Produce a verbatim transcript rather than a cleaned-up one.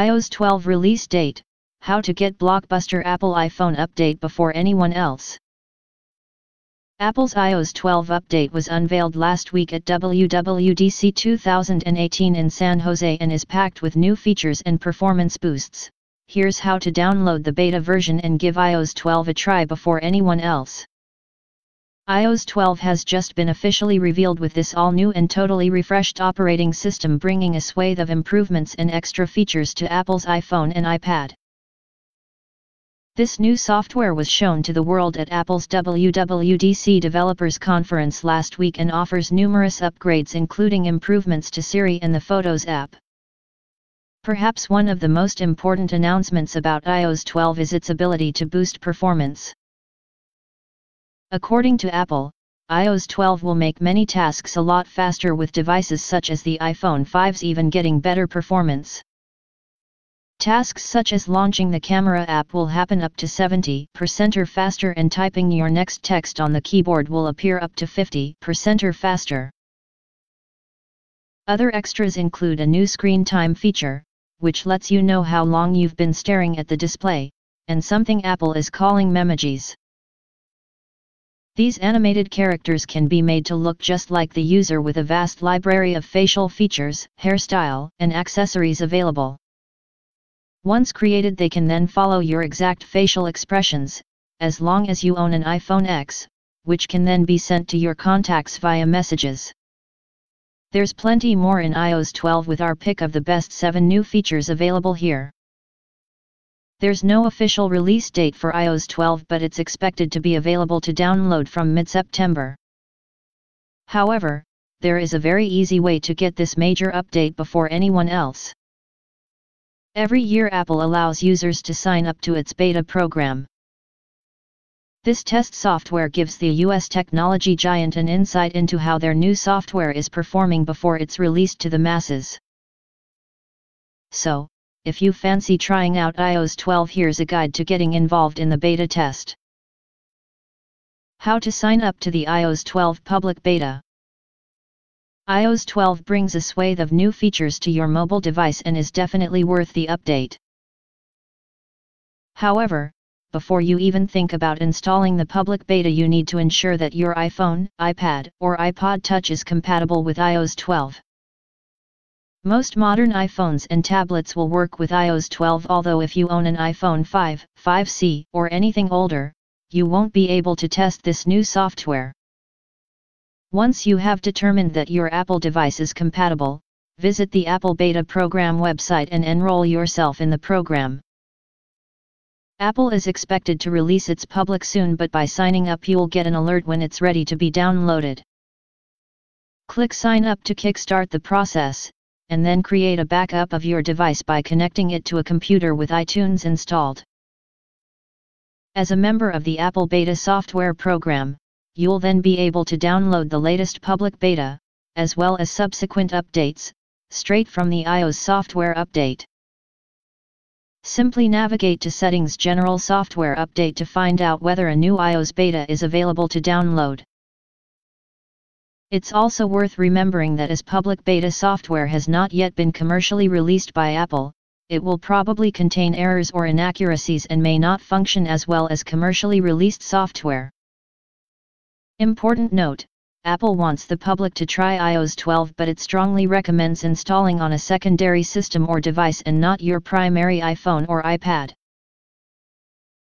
i O S twelve release date, how to get blockbuster Apple iPhone update before anyone else. Apple's i O S twelve update was unveiled last week at W W D C two thousand eighteen in San Jose and is packed with new features and performance boosts. Here's how to download the beta version and give i O S twelve a try before anyone else. i O S twelve has just been officially revealed with this all-new and totally refreshed operating system, bringing a swathe of improvements and extra features to Apple's iPhone and iPad. This new software was shown to the world at Apple's W W D C Developers Conference last week and offers numerous upgrades, including improvements to Siri and the Photos app. Perhaps one of the most important announcements about i O S twelve is its ability to boost performance. According to Apple, i O S twelve will make many tasks a lot faster, with devices such as the iPhone five's even getting better performance. Tasks such as launching the Camera app will happen up to seventy percent or faster, and typing your next text on the keyboard will appear up to fifty percent or faster. Other extras include a new Screen Time feature, which lets you know how long you've been staring at the display, and something Apple is calling Memoji's. These animated characters can be made to look just like the user, with a vast library of facial features, hairstyle, and accessories available. Once created, they can then follow your exact facial expressions, as long as you own an iPhone ten, which can then be sent to your contacts via Messages. There's plenty more in i O S twelve, with our pick of the best seven new features available here. There's no official release date for i O S twelve, but it's expected to be available to download from mid-September. However, there is a very easy way to get this major update before anyone else. Every year, Apple allows users to sign up to its beta program. This test software gives the U S technology giant an insight into how their new software is performing before it's released to the masses. So, if you fancy trying out i O S twelve, here's a guide to getting involved in the beta test. How to sign up to the i O S twelve public beta. i O S twelve brings a swathe of new features to your mobile device and is definitely worth the update. However, before you even think about installing the public beta, you need to ensure that your iPhone, iPad, or iPod Touch is compatible with i O S twelve. Most modern iPhones and tablets will work with i O S twelve, although if you own an iPhone five, five C, or anything older, you won't be able to test this new software. Once you have determined that your Apple device is compatible, visit the Apple Beta Program website and enroll yourself in the program. Apple is expected to release its public soon, but by signing up you'll get an alert when it's ready to be downloaded. Click Sign Up to kickstart the process, and then create a backup of your device by connecting it to a computer with iTunes installed. As a member of the Apple Beta Software Program, you'll then be able to download the latest public beta, as well as subsequent updates, straight from the iOS software update. Simply navigate to Settings, General Software Update to find out whether a new iOS beta is available to download. It's also worth remembering that as public beta software has not yet been commercially released by Apple, it will probably contain errors or inaccuracies and may not function as well as commercially released software. Important note: Apple wants the public to try i O S twelve, but it strongly recommends installing on a secondary system or device and not your primary iPhone or iPad.